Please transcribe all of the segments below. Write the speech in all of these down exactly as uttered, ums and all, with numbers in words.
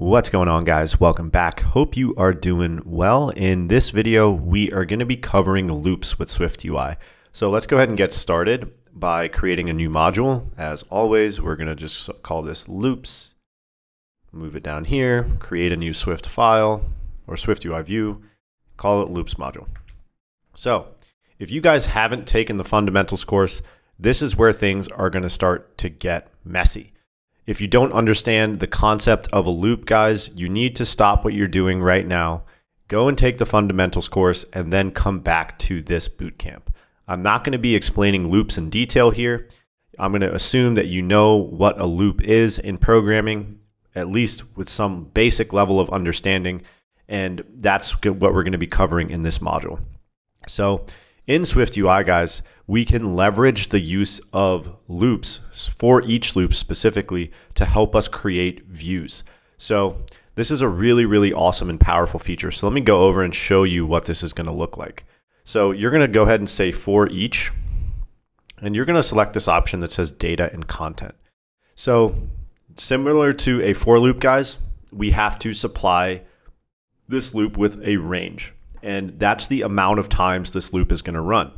What's going on, guys? Welcome back. Hope you are doing well. In this video, we are going to be covering loops with SwiftUI. So let's go ahead and get started by creating a new module. As always, we're going to just call this loops, move it down here, create a new Swift file or SwiftUI view, call it loops module. So if you guys haven't taken the fundamentals course, this is where things are going to start to get messy. If you don't understand the concept of a loop, guys, you need to stop what you're doing right now, go and take the fundamentals course, and then come back to this bootcamp. I'm not going to be explaining loops in detail here. I'm going to assume that you know what a loop is in programming, at least with some basic level of understanding, and that's what we're going to be covering in this module. So in SwiftUI, guys, we can leverage the use of loops, for each loop specifically, to help us create views. So this is a really, really awesome and powerful feature. So let me go over and show you what this is going to look like. So you're going to go ahead and say for each, and you're going to select this option that says data and content. So similar to a for loop, guys, we have to supply this loop with a range. And that's the amount of times this loop is going to run.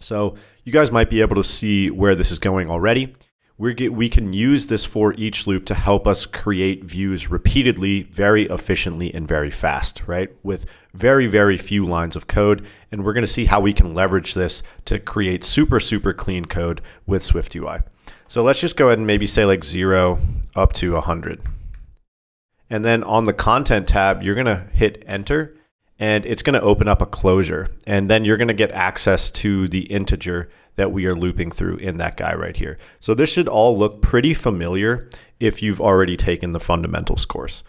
So you guys might be able to see where this is going already. We get, we can use this for each loop to help us create views repeatedly, very efficiently, and very fast, right? With very, very few lines of code. And we're going to see how we can leverage this to create super, super clean code with SwiftUI. So let's just go ahead and maybe say like zero up to one hundred. And then on the content tab, you're going to hit enter. And it's going to open up a closure, and then you're going to get access to the integer that we are looping through in that guy right here. So this should all look pretty familiar if you've already taken the fundamentals course.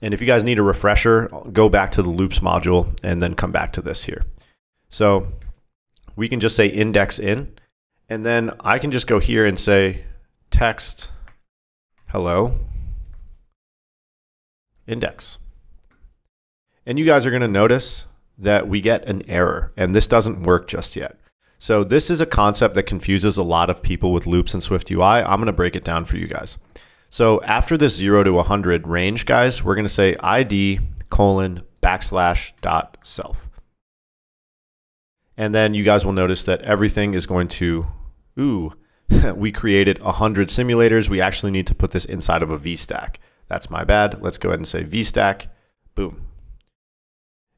And if you guys need a refresher, go back to the loops module and then come back to this here. So we can just say index in, and then I can just go here and say text hello index. And you guys are going to notice that we get an error, and this doesn't work just yet. So this is a concept that confuses a lot of people with loops and SwiftUI. I'm going to break it down for you guys. So after this zero to one hundred range, guys, we're going to say I D colon backslash dot self. And then you guys will notice that everything is going to, ooh, we created one hundred simulators. We actually need to put this inside of a VStack. That's my bad. Let's go ahead and say VStack, boom.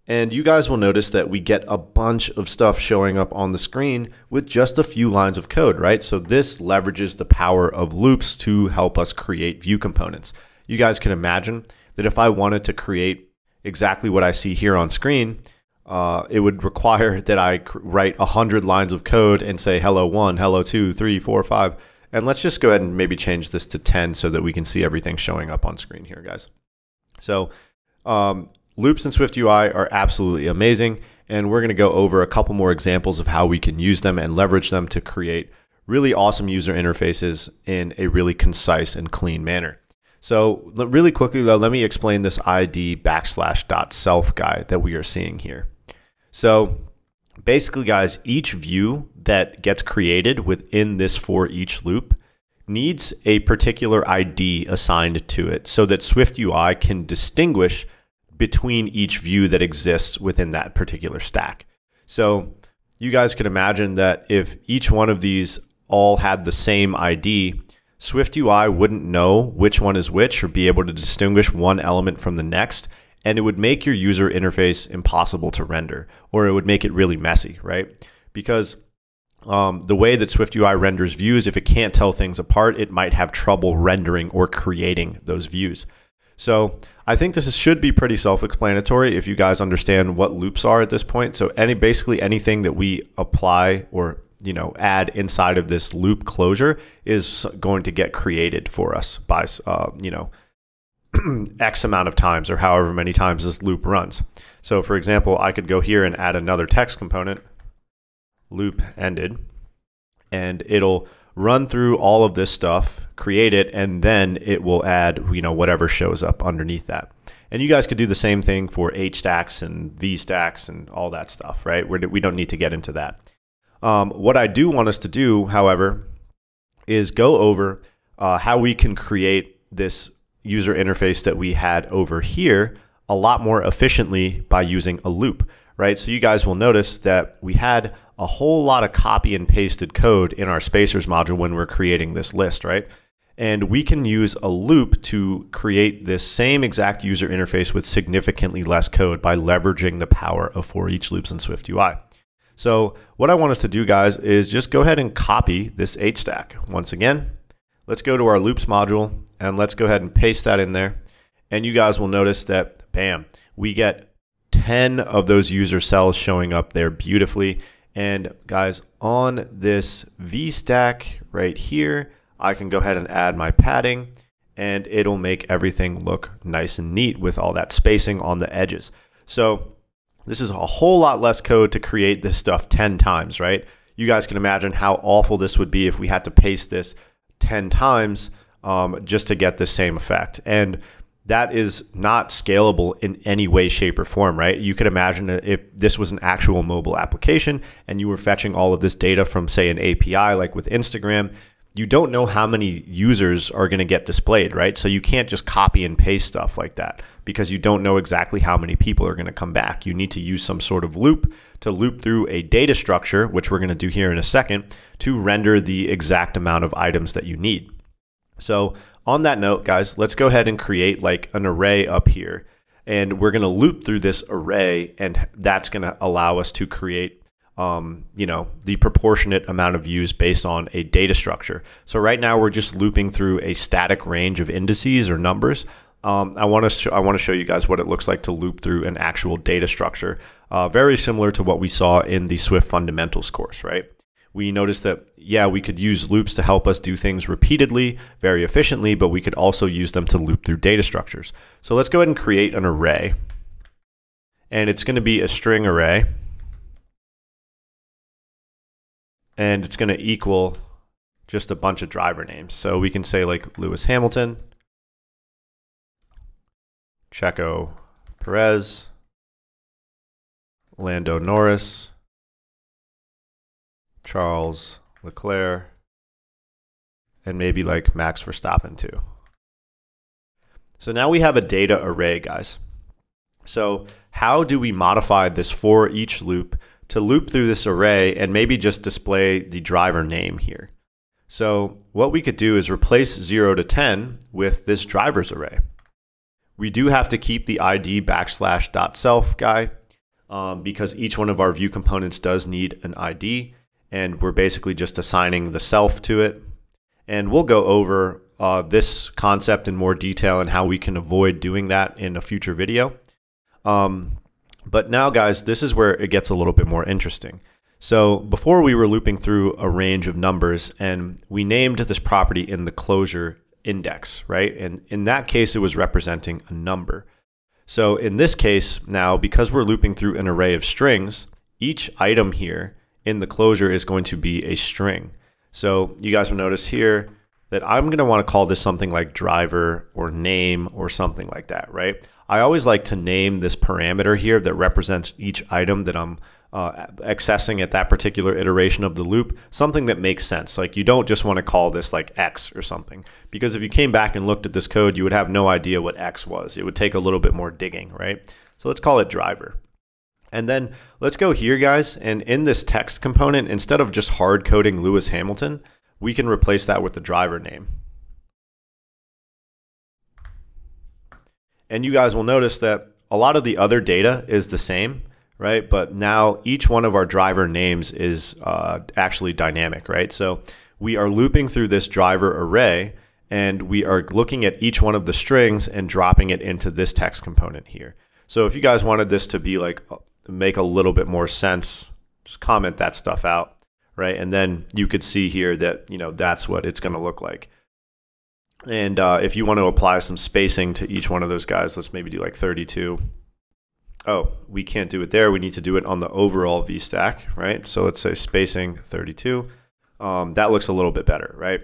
And you guys will notice that we get a bunch of stuff showing up on the screen with just a few lines of code, right? So this leverages the power of loops to help us create view components. You guys can imagine that if I wanted to create exactly what I see here on screen, uh, it would require that I write one hundred lines of code and say hello one, hello two, three, four, five. And let's just go ahead and maybe change this to ten so that we can see everything showing up on screen here, guys. So, um, loops in SwiftUI are absolutely amazing, and we're going to go over a couple more examples of how we can use them and leverage them to create really awesome user interfaces in a really concise and clean manner. So really quickly though, let me explain this I D backslash dot self guy that we are seeing here. So basically, guys, each view that gets created within this for each loop needs a particular I D assigned to it so that SwiftUI can distinguish between each view that exists within that particular stack. So you guys can imagine that if each one of these all had the same I D, SwiftUI wouldn't know which one is which or be able to distinguish one element from the next, and it would make your user interface impossible to render, or it would make it really messy, right? Because um, the way that SwiftUI renders views, if it can't tell things apart, it might have trouble rendering or creating those views. So I think this is, should be pretty self-explanatory if you guys understand what loops are at this point. So any basically anything that we apply or you know add inside of this loop closure is going to get created for us by uh, you know X amount of times or however many times this loop runs. So for example, I could go here and add another text component, loop ended, and it'll run through all of this stuff, create it, and then it will add, you know, whatever shows up underneath that. And you guys could do the same thing for HStacks and VStacks and all that stuff, right? We're, we don't need to get into that. Um, what I do want us to do, however, is go over uh, how we can create this user interface that we had over here a lot more efficiently by using a loop, right? So you guys will notice that we had a whole lot of copy and pasted code in our spacers module when we're creating this list, right? And we can use a loop to create this same exact user interface with significantly less code by leveraging the power of for each loops in SwiftUI. So what I want us to do, guys, is just go ahead and copy this HStack. Once again, let's go to our loops module and let's go ahead and paste that in there. And you guys will notice that, bam, we get ten of those user cells showing up there beautifully. And guys, on this VStack right here, I can go ahead and add my padding and it'll make everything look nice and neat with all that spacing on the edges. So this is a whole lot less code to create this stuff ten times, right? You guys can imagine how awful this would be if we had to paste this ten times um, just to get the same effect. And that is not scalable in any way, shape, or form, right? You could imagine if this was an actual mobile application and you were fetching all of this data from, say, an A P I like with Instagram, you don't know how many users are going to get displayed, right? So you can't just copy and paste stuff like that because you don't know exactly how many people are going to come back. You need to use some sort of loop to loop through a data structure, which we're going to do here in a second, to render the exact amount of items that you need. So on that note, guys, let's go ahead and create like an array up here, and we're going to loop through this array, and that's going to allow us to create Um, you know, the proportionate amount of views based on a data structure. So right now we're just looping through a static range of indices or numbers. Um, I want to I want to show you guys what it looks like to loop through an actual data structure, uh, very similar to what we saw in the Swift Fundamentals course, right? We noticed that, yeah, we could use loops to help us do things repeatedly, very efficiently, but we could also use them to loop through data structures. So let's go ahead and create an array, and it's going to be a string array. And it's going to equal just a bunch of driver names. So we can say like Lewis Hamilton, Checo Perez, Lando Norris, Charles Leclerc, and maybe like Max Verstappen too. So now we have a data array, guys. So how do we modify this for each loop to loop through this array and maybe just display the driver name here? So what we could do is replace zero to ten with this driver's array. We do have to keep the I D backslash dot self guy um, because each one of our view components does need an I D, and we're basically just assigning the self to it. And we'll go over uh, this concept in more detail and how we can avoid doing that in a future video. Um, But now, guys, this is where it gets a little bit more interesting. So before we were looping through a range of numbers, and we named this property in the closure index, right? And in that case, it was representing a number. So in this case now, because we're looping through an array of strings, each item here in the closure is going to be a string. So you guys will notice here that I'm going to want to call this something like driver or name or something like that, right? I always like to name this parameter here that represents each item that I'm uh, accessing at that particular iteration of the loop, something that makes sense. Like, you don't just want to call this like X or something, because if you came back and looked at this code, you would have no idea what X was. It would take a little bit more digging, right? So let's call it driver. And then let's go here, guys, and in this text component, instead of just hard coding Lewis Hamilton, we can replace that with the driver name. And you guys will notice that a lot of the other data is the same, right? But now each one of our driver names is uh, actually dynamic, right? So we are looping through this driver array, and we are looking at each one of the strings and dropping it into this text component here. So if you guys wanted this to be like, make a little bit more sense, just comment that stuff out, right? And then you could see here that, you know, that's what it's going to look like. And uh, if you want to apply some spacing to each one of those guys, let's maybe do like thirty-two. Oh, we can't do it there. We need to do it on the overall VStack, right? So let's say spacing thirty-two. Um, that looks a little bit better, right?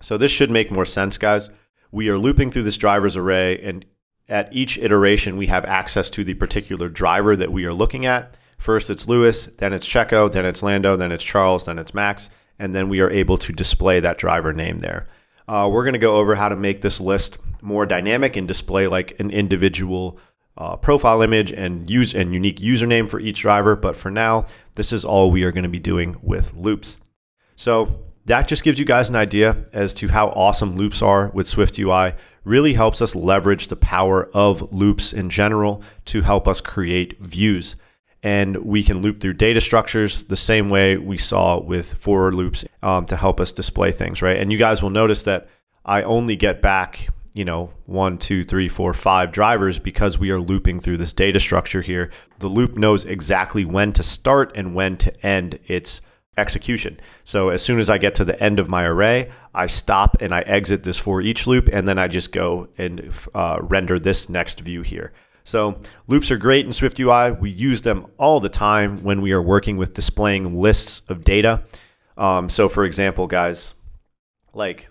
So this should make more sense, guys. We are looping through this driver's array, and at each iteration, we have access to the particular driver that we are looking at. First, it's Lewis, then it's Checo, then it's Lando, then it's Charles, then it's Max, and then we are able to display that driver name there. Uh, we're going to go over how to make this list more dynamic and display like an individual uh, profile image and use and unique username for each driver. But for now, this is all we are going to be doing with loops. So that just gives you guys an idea as to how awesome loops are with SwiftUI. Really helps us leverage the power of loops in general to help us create views. And we can loop through data structures the same way we saw with for loops um, to help us display things, right? And you guys will notice that I only get back, you know, one, two, three, four, five drivers because we are looping through this data structure here. The loop knows exactly when to start and when to end its execution. So as soon as I get to the end of my array, I stop and I exit this for each loop, and then I just go and uh, render this next view here. So loops are great in SwiftUI. We use them all the time when we are working with displaying lists of data. Um, so for example, guys, like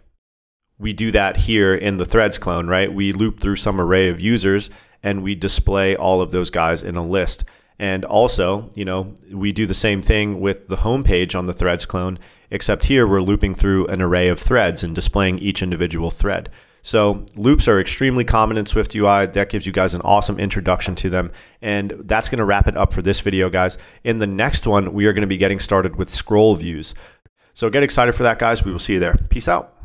we do that here in the Threads clone, right? We loop through some array of users and we display all of those guys in a list. And also, you know, we do the same thing with the home page on the Threads clone, except here we're looping through an array of threads and displaying each individual thread. So loops are extremely common in SwiftUI. That gives you guys an awesome introduction to them. And that's going to wrap it up for this video, guys. In the next one, we are going to be getting started with scroll views. So get excited for that, guys. We will see you there. Peace out.